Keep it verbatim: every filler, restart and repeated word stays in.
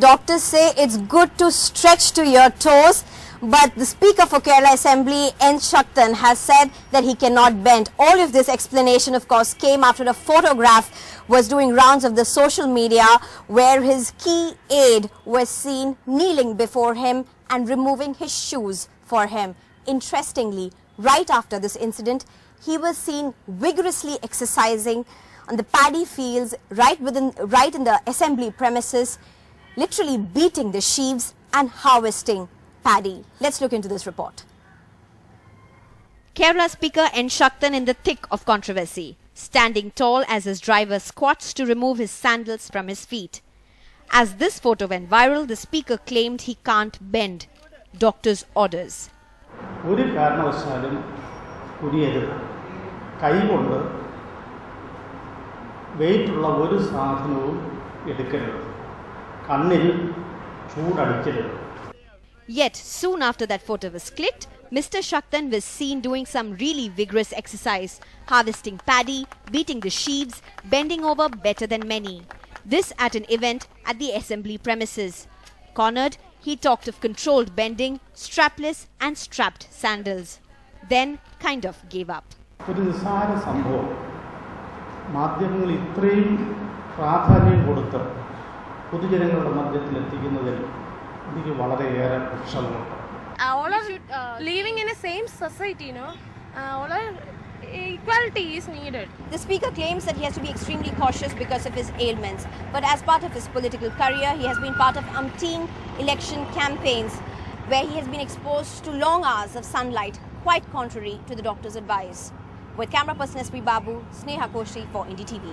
Doctors say it's good to stretch to your toes, but the Speaker for Kerala Assembly, N Sakthan, has said that he cannot bend. All of this explanation, of course, came after a photograph was doing rounds of the social media where his key aide was seen kneeling before him and removing his shoes for him. Interestingly, right after this incident, he was seen vigorously exercising on the paddy fields right within, right in the assembly premises, literally beating the sheaves and harvesting paddy. Let's look into this report. Kerala Speaker N Sakthan in the thick of controversy, standing tall as his driver squats to remove his sandals from his feet. As this photo went viral, the Speaker claimed he can't bend. Doctor's orders. Yet, soon after that photo was clicked, Mister Sakthan was seen doing some really vigorous exercise, harvesting paddy, beating the sheaves, bending over better than many. This at an event at the assembly premises. Cornered, he talked of controlled bending, strapless and strapped sandals. Then, kind of gave up. All are living in the same society, you know. All are equality is needed. The Speaker claims that he has to be extremely cautious because of his ailments. But as part of his political career, he has been part of umpteen election campaigns where he has been exposed to long hours of sunlight, quite contrary to the doctor's advice. With camera person S P Babu, Sneha Koshi for N D T V.